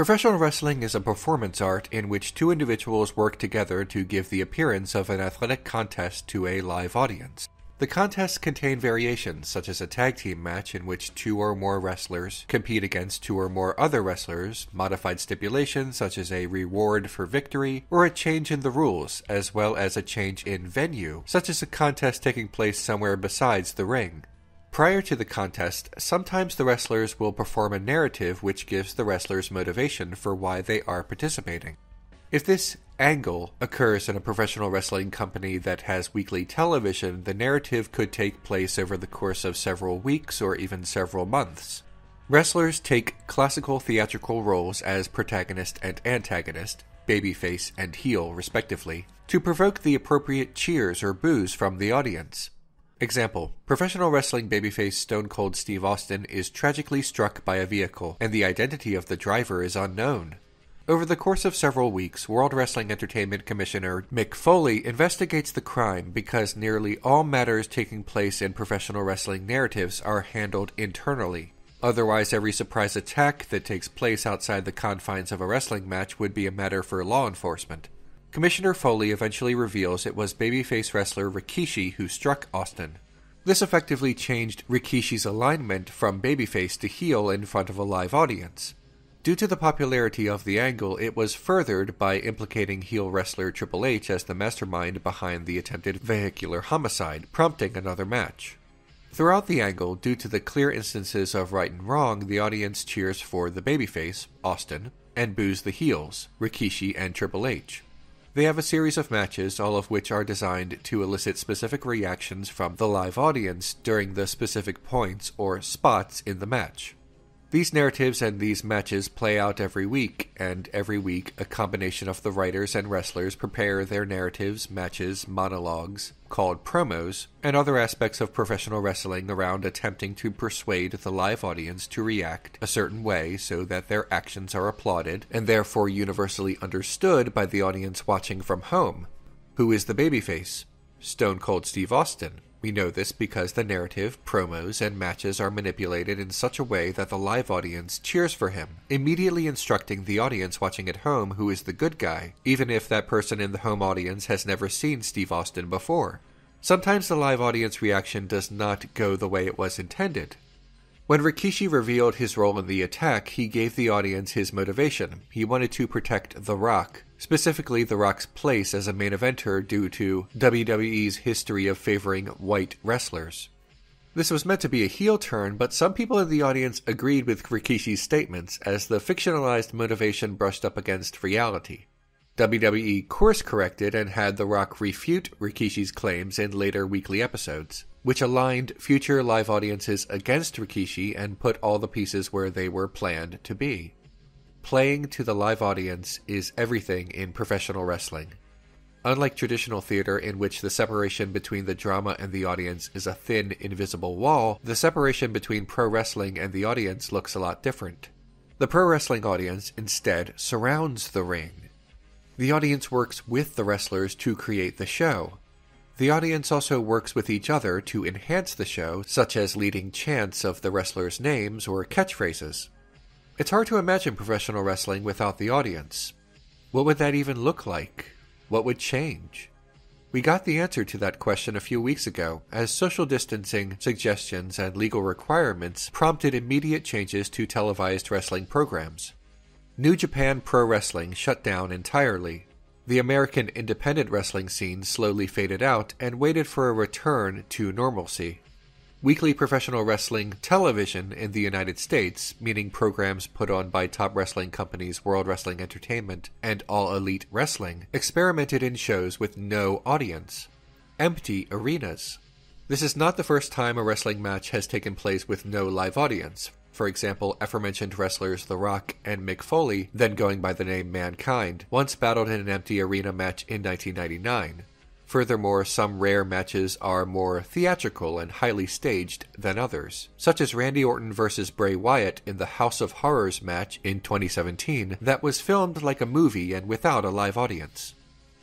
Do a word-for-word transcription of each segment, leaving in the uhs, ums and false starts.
Professional wrestling is a performance art in which two individuals work together to give the appearance of an athletic contest to a live audience. The contests contain variations, such as a tag team match in which two or more wrestlers compete against two or more other wrestlers, modified stipulations such as a reward for victory, or a change in the rules, as well as a change in venue, such as a contest taking place somewhere besides the ring. Prior to the contest, sometimes the wrestlers will perform a narrative which gives the wrestlers motivation for why they are participating. If this angle occurs in a professional wrestling company that has weekly television, the narrative could take place over the course of several weeks or even several months. Wrestlers take classical theatrical roles as protagonist and antagonist, babyface and heel respectively, to provoke the appropriate cheers or boos from the audience. Example: professional wrestling babyface Stone Cold Steve Austin is tragically struck by a vehicle, and the identity of the driver is unknown. Over the course of several weeks, World Wrestling Entertainment Commissioner Mick Foley investigates the crime because nearly all matters taking place in professional wrestling narratives are handled internally. Otherwise, every surprise attack that takes place outside the confines of a wrestling match would be a matter for law enforcement. Commissioner Foley eventually reveals it was babyface wrestler Rikishi who struck Austin. This effectively changed Rikishi's alignment from babyface to heel in front of a live audience. Due to the popularity of the angle, it was furthered by implicating heel wrestler Triple H as the mastermind behind the attempted vehicular homicide, prompting another match. Throughout the angle, due to the clear instances of right and wrong, the audience cheers for the babyface, Austin, and boos the heels, Rikishi and Triple H. They have a series of matches, all of which are designed to elicit specific reactions from the live audience during the specific points or spots in the match. These narratives and these matches play out every week, and every week a combination of the writers and wrestlers prepare their narratives, matches, monologues, called promos, and other aspects of professional wrestling around attempting to persuade the live audience to react a certain way so that their actions are applauded and therefore universally understood by the audience watching from home. Who is the babyface? Stone Cold Steve Austin. We know this because the narrative, promos, and matches are manipulated in such a way that the live audience cheers for him, immediately instructing the audience watching at home who is the good guy, even if that person in the home audience has never seen Steve Austin before. Sometimes the live audience reaction does not go the way it was intended. When Rikishi revealed his role in the attack, he gave the audience his motivation. He wanted to protect The Rock, specifically The Rock's place as a main eventer due to W W E's history of favoring white wrestlers. This was meant to be a heel turn, but some people in the audience agreed with Rikishi's statements as the fictionalized motivation brushed up against reality. W W E course-corrected and had The Rock refute Rikishi's claims in later weekly episodes, which aligned future live audiences against Rikishi and put all the pieces where they were planned to be. Playing to the live audience is everything in professional wrestling. Unlike traditional theater, in which the separation between the drama and the audience is a thin, invisible wall, the separation between pro wrestling and the audience looks a lot different. The pro wrestling audience, instead, surrounds the ring. The audience works with the wrestlers to create the show. The audience also works with each other to enhance the show, such as leading chants of the wrestlers' names or catchphrases. It's hard to imagine professional wrestling without the audience. What would that even look like? What would change? We got the answer to that question a few weeks ago, as social distancing suggestions and legal requirements prompted immediate changes to televised wrestling programs. New Japan Pro Wrestling shut down entirely. The American independent wrestling scene slowly faded out and waited for a return to normalcy. Weekly professional wrestling television in the United States, meaning programs put on by top wrestling companies World Wrestling Entertainment and All Elite Wrestling, experimented in shows with no audience. Empty arenas. This is not the first time a wrestling match has taken place with no live audience. For example, aforementioned wrestlers The Rock and Mick Foley, then going by the name Mankind, once battled in an empty arena match in nineteen ninety-nine. Furthermore, some rare matches are more theatrical and highly staged than others, such as Randy Orton versus Bray Wyatt in the House of Horrors match in twenty seventeen that was filmed like a movie and without a live audience.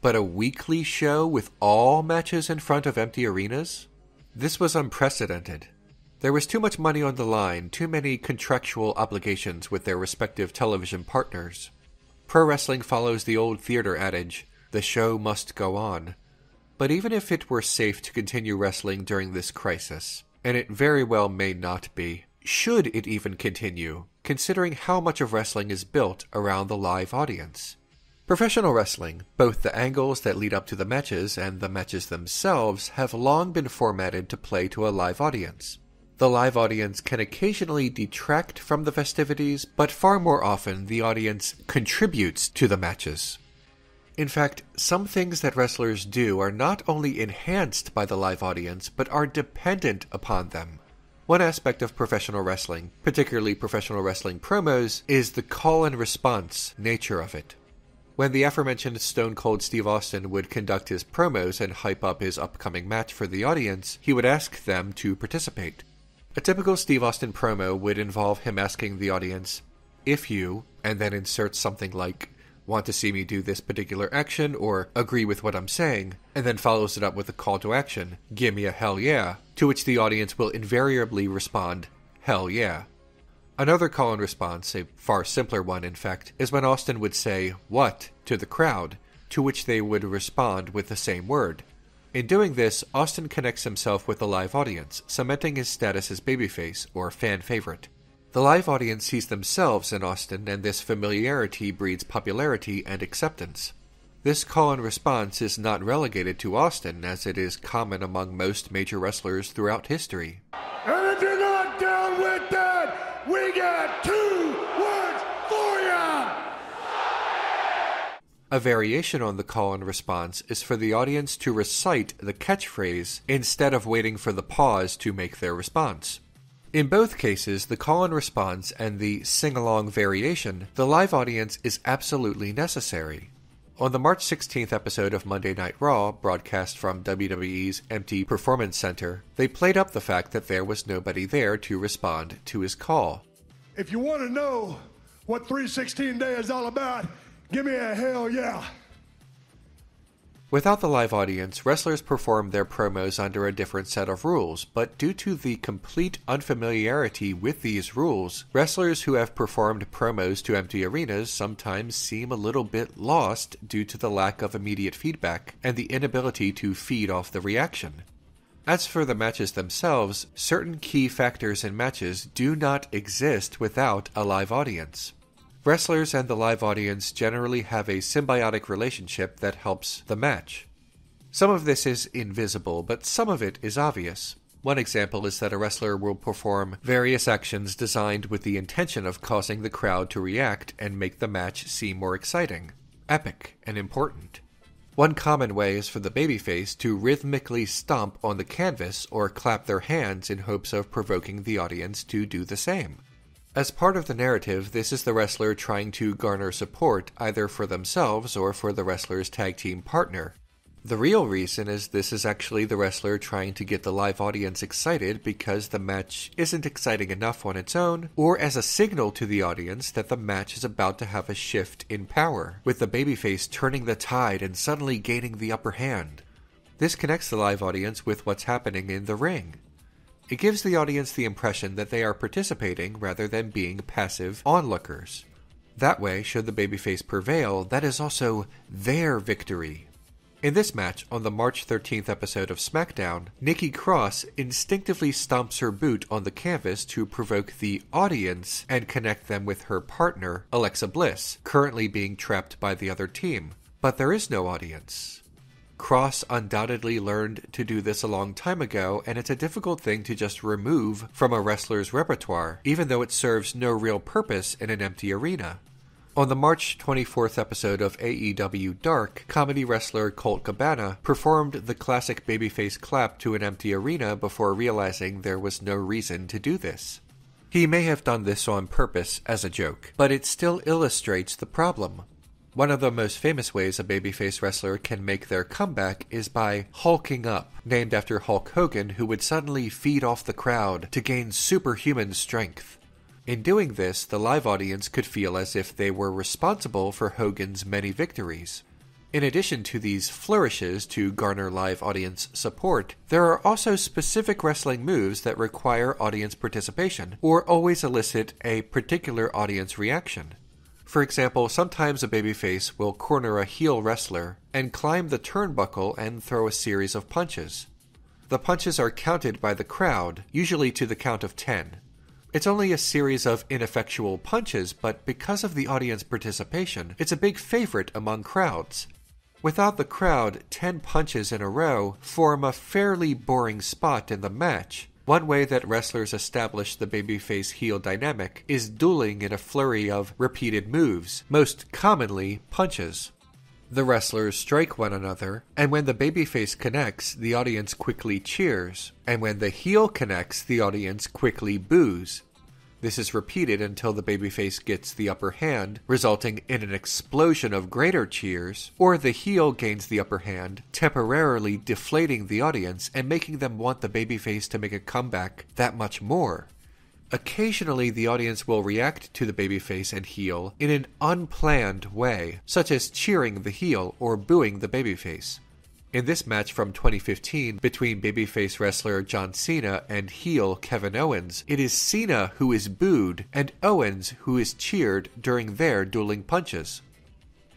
But a weekly show with all matches in front of empty arenas? This was unprecedented. There was too much money on the line, too many contractual obligations with their respective television partners. Pro wrestling follows the old theater adage, the show must go on. But even if it were safe to continue wrestling during this crisis, and it very well may not be, should it even continue, considering how much of wrestling is built around the live audience? Professional wrestling, both the angles that lead up to the matches and the matches themselves, have long been formatted to play to a live audience. The live audience can occasionally detract from the festivities, but far more often the audience contributes to the matches. In fact, some things that wrestlers do are not only enhanced by the live audience, but are dependent upon them. One aspect of professional wrestling, particularly professional wrestling promos, is the call and response nature of it. When the aforementioned Stone Cold Steve Austin would conduct his promos and hype up his upcoming match for the audience, he would ask them to participate. A typical Steve Austin promo would involve him asking the audience, "If you," and then insert something like, "want to see me do this particular action," or "agree with what I'm saying," and then follows it up with a call to action, "give me a hell yeah," to which the audience will invariably respond, "hell yeah." Another call and response, a far simpler one in fact, is when Austin would say, "what?" to the crowd, to which they would respond with the same word. In doing this, Austin connects himself with the live audience, cementing his status as babyface, or fan favorite. The live audience sees themselves in Austin, and this familiarity breeds popularity and acceptance. This call and response is not relegated to Austin, as it is common among most major wrestlers throughout history. And if you're not down with that, we got two words for ya! A variation on the call and response is for the audience to recite the catchphrase instead of waiting for the pause to make their response. In both cases, the call and response and the sing-along variation, the live audience is absolutely necessary. On the March sixteenth episode of Monday Night Raw, broadcast from W W E's empty performance center, they played up the fact that there was nobody there to respond to his call. If you want to know what three sixteen Day is all about, give me a hell yeah. Without the live audience, wrestlers perform their promos under a different set of rules, but due to the complete unfamiliarity with these rules, wrestlers who have performed promos to empty arenas sometimes seem a little bit lost due to the lack of immediate feedback and the inability to feed off the reaction. As for the matches themselves, certain key factors in matches do not exist without a live audience. Wrestlers and the live audience generally have a symbiotic relationship that helps the match. Some of this is invisible, but some of it is obvious. One example is that a wrestler will perform various actions designed with the intention of causing the crowd to react and make the match seem more exciting, epic, and important. One common way is for the babyface to rhythmically stomp on the canvas or clap their hands in hopes of provoking the audience to do the same. As part of the narrative, this is the wrestler trying to garner support either for themselves or for the wrestler's tag team partner. The real reason is this is actually the wrestler trying to get the live audience excited because the match isn't exciting enough on its own, or as a signal to the audience that the match is about to have a shift in power, with the babyface turning the tide and suddenly gaining the upper hand. This connects the live audience with what's happening in the ring. It gives the audience the impression that they are participating rather than being passive onlookers. That way, should the babyface prevail, that is also their victory. In this match, on the March thirteenth episode of SmackDown, Nikki Cross instinctively stomps her boot on the canvas to provoke the audience and connect them with her partner, Alexa Bliss, currently being trapped by the other team. But there is no audience. Cross undoubtedly learned to do this a long time ago, and it's a difficult thing to just remove from a wrestler's repertoire, even though it serves no real purpose in an empty arena. On the March twenty-fourth episode of A E W Dark, comedy wrestler Colt Cabana performed the classic babyface clap to an empty arena before realizing there was no reason to do this. He may have done this on purpose as a joke, but it still illustrates the problem. One of the most famous ways a babyface wrestler can make their comeback is by hulking up, named after Hulk Hogan, who would suddenly feed off the crowd to gain superhuman strength. In doing this, the live audience could feel as if they were responsible for Hogan's many victories. In addition to these flourishes to garner live audience support, there are also specific wrestling moves that require audience participation or always elicit a particular audience reaction. For example, sometimes a babyface will corner a heel wrestler and climb the turnbuckle and throw a series of punches. The punches are counted by the crowd, usually to the count of ten. It's only a series of ineffectual punches, but because of the audience participation, it's a big favorite among crowds. Without the crowd, ten punches in a row form a fairly boring spot in the match. One way that wrestlers establish the babyface-heel dynamic is dueling in a flurry of repeated moves, most commonly punches. The wrestlers strike one another, and when the babyface connects, the audience quickly cheers, and when the heel connects, the audience quickly boos. This is repeated until the babyface gets the upper hand, resulting in an explosion of greater cheers, or the heel gains the upper hand, temporarily deflating the audience and making them want the babyface to make a comeback that much more. Occasionally, the audience will react to the babyface and heel in an unplanned way, such as cheering the heel or booing the babyface. In this match from twenty fifteen between babyface wrestler John Cena and heel Kevin Owens, it is Cena who is booed and Owens who is cheered during their dueling punches.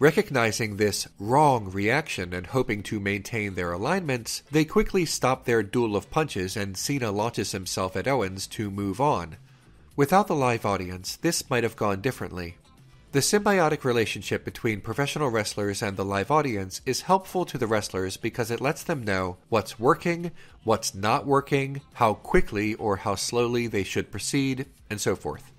Recognizing this wrong reaction and hoping to maintain their alignments, they quickly stop their duel of punches and Cena launches himself at Owens to move on. Without the live audience, this might have gone differently. The symbiotic relationship between professional wrestlers and the live audience is helpful to the wrestlers because it lets them know what's working, what's not working, how quickly or how slowly they should proceed, and so forth.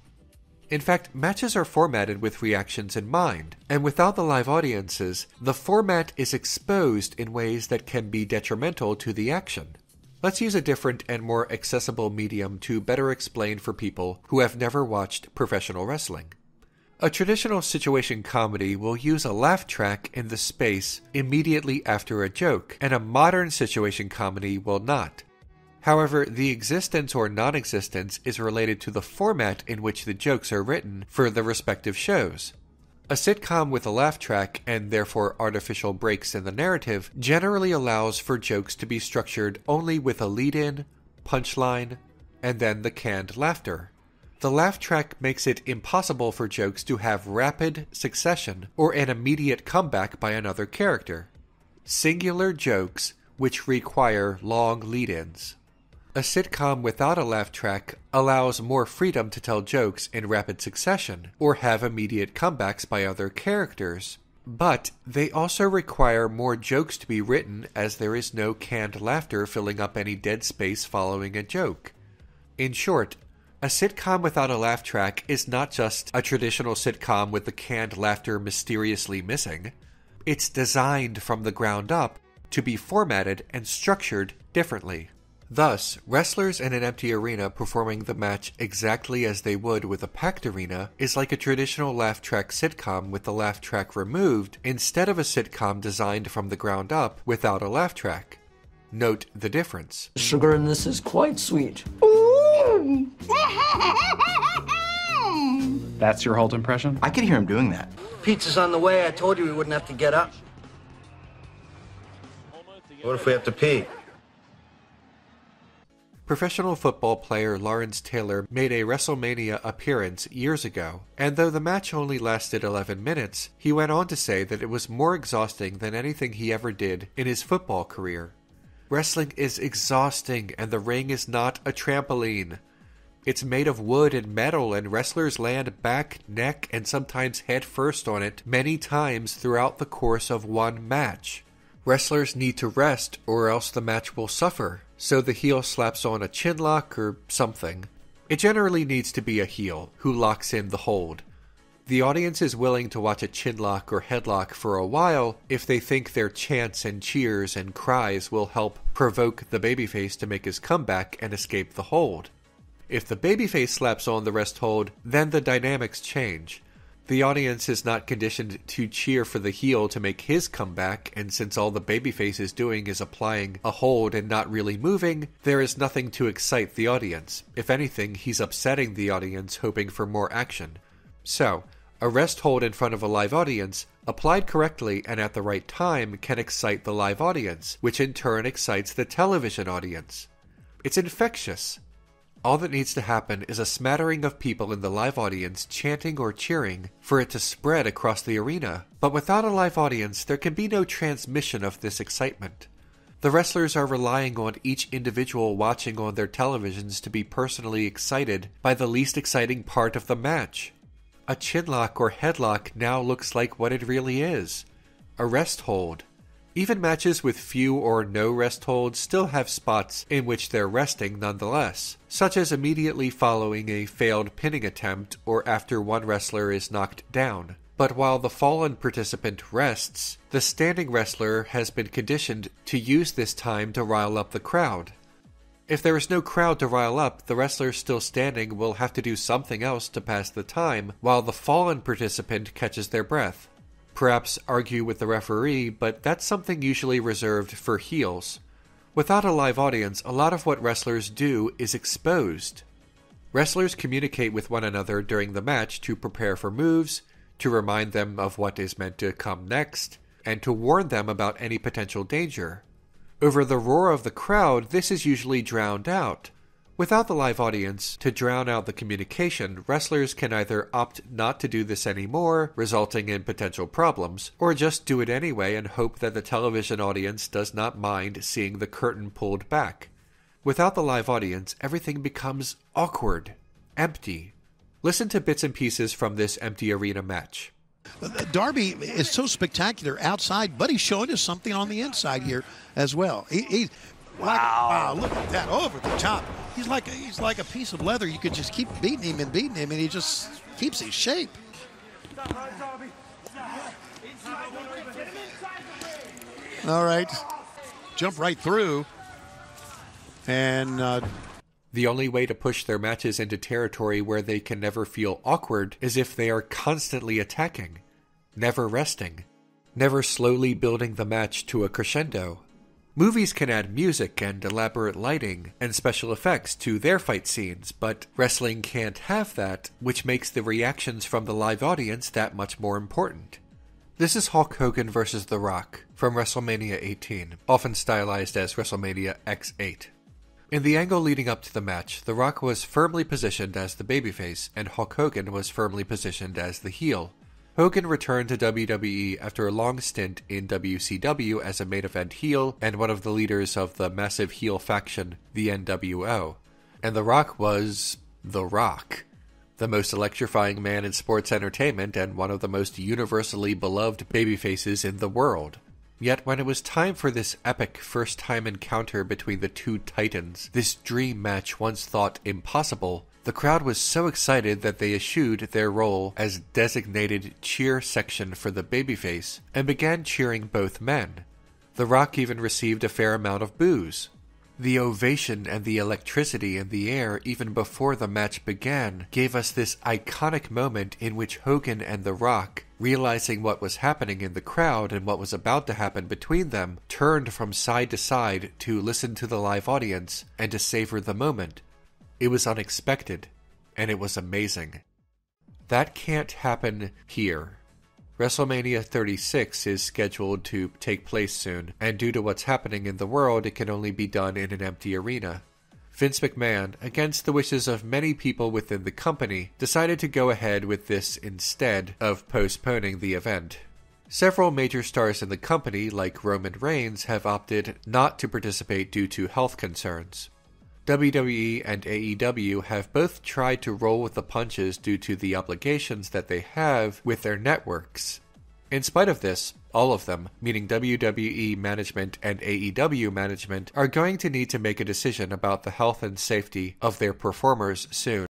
In fact, matches are formatted with reactions in mind, and without the live audiences, the format is exposed in ways that can be detrimental to the action. Let's use a different and more accessible medium to better explain for people who have never watched professional wrestling. A traditional situation comedy will use a laugh track in the space immediately after a joke, and a modern situation comedy will not. However, the existence or non-existence is related to the format in which the jokes are written for the respective shows. A sitcom with a laugh track, and therefore artificial breaks in the narrative, generally allows for jokes to be structured only with a lead-in, punchline, and then the canned laughter. The laugh track makes it impossible for jokes to have rapid succession or an immediate comeback by another character. Singular jokes which require long lead-ins. A sitcom without a laugh track allows more freedom to tell jokes in rapid succession or have immediate comebacks by other characters, but they also require more jokes to be written as there is no canned laughter filling up any dead space following a joke. In short, a sitcom without a laugh track is not just a traditional sitcom with the canned laughter mysteriously missing. It's designed from the ground up to be formatted and structured differently. Thus, wrestlers in an empty arena performing the match exactly as they would with a packed arena is like a traditional laugh track sitcom with the laugh track removed instead of a sitcom designed from the ground up without a laugh track. Note the difference. Sugar in this is quite sweet. Ooh. That's your Hulk impression? I could hear him doing that. Pizza's on the way. I told you we wouldn't have to get up. What if we have to pee? Professional football player Lawrence Taylor made a WrestleMania appearance years ago, and though the match only lasted eleven minutes, he went on to say that it was more exhausting than anything he ever did in his football career. Wrestling is exhausting, and the ring is not a trampoline. It's made of wood and metal, and wrestlers land back, neck, and sometimes head first on it many times throughout the course of one match. Wrestlers need to rest, or else the match will suffer, so the heel slaps on a chin lock or something. It generally needs to be a heel who locks in the hold. The audience is willing to watch a chinlock or headlock for a while if they think their chants and cheers and cries will help provoke the babyface to make his comeback and escape the hold. If the babyface slaps on the rest hold, then the dynamics change. The audience is not conditioned to cheer for the heel to make his comeback, and since all the babyface is doing is applying a hold and not really moving, there is nothing to excite the audience. If anything, he's upsetting the audience, hoping for more action. So, A rest hold in front of a live audience, applied correctly and at the right time, can excite the live audience, which in turn excites the television audience. It's infectious. All that needs to happen is a smattering of people in the live audience chanting or cheering for it to spread across the arena, but without a live audience, there can be no transmission of this excitement. The wrestlers are relying on each individual watching on their televisions to be personally excited by the least exciting part of the match. A chinlock or headlock now looks like what it really is, a rest hold. Even matches with few or no rest holds still have spots in which they're resting nonetheless, such as immediately following a failed pinning attempt or after one wrestler is knocked down. But while the fallen participant rests, the standing wrestler has been conditioned to use this time to rile up the crowd. If there is no crowd to rile up, the wrestler still standing will have to do something else to pass the time while the fallen participant catches their breath. Perhaps argue with the referee, but that's something usually reserved for heels. Without a live audience, a lot of what wrestlers do is exposed. Wrestlers communicate with one another during the match to prepare for moves, to remind them of what is meant to come next, and to warn them about any potential danger. Over the roar of the crowd, this is usually drowned out. Without the live audience to drown out the communication, wrestlers can either opt not to do this anymore, resulting in potential problems, or just do it anyway and hope that the television audience does not mind seeing the curtain pulled back. Without the live audience, everything becomes awkward, empty. Listen to bits and pieces from this empty arena match. Darby is so spectacular outside, but he's showing us something on the inside here as well. He, he, wow. Like, wow, look at that, over the top. He's like, he's like a piece of leather. You could just keep beating him and beating him, and he just keeps his shape. All right. Jump right through. And... Uh, The only way to push their matches into territory where they can never feel awkward is if they are constantly attacking, never resting, never slowly building the match to a crescendo. Movies can add music and elaborate lighting and special effects to their fight scenes, but wrestling can't have that, which makes the reactions from the live audience that much more important. This is Hulk Hogan versus The Rock from WrestleMania eighteen, often stylized as WrestleMania X eight. In the angle leading up to the match, The Rock was firmly positioned as the babyface, and Hulk Hogan was firmly positioned as the heel. Hogan returned to W W E after a long stint in W C W as a main event heel and one of the leaders of the massive heel faction, the N W O. And The Rock was... The Rock. The most electrifying man in sports entertainment and one of the most universally beloved babyfaces in the world. Yet when it was time for this epic first-time encounter between the two titans, this dream match once thought impossible, the crowd was so excited that they eschewed their role as designated cheer section for the babyface and began cheering both men. The Rock even received a fair amount of boos. The ovation and the electricity in the air even before the match began gave us this iconic moment in which Hogan and The Rock, realizing what was happening in the crowd and what was about to happen between them, turned from side to side to listen to the live audience and to savor the moment. It was unexpected, and it was amazing. That can't happen here. WrestleMania thirty-six is scheduled to take place soon, and due to what's happening in the world, it can only be done in an empty arena. Vince McMahon, against the wishes of many people within the company, decided to go ahead with this instead of postponing the event. Several major stars in the company, like Roman Reigns, have opted not to participate due to health concerns. W W E and A E W have both tried to roll with the punches due to the obligations that they have with their networks. In spite of this, all of them, meaning W W E management and A E W management, are going to need to make a decision about the health and safety of their performers soon.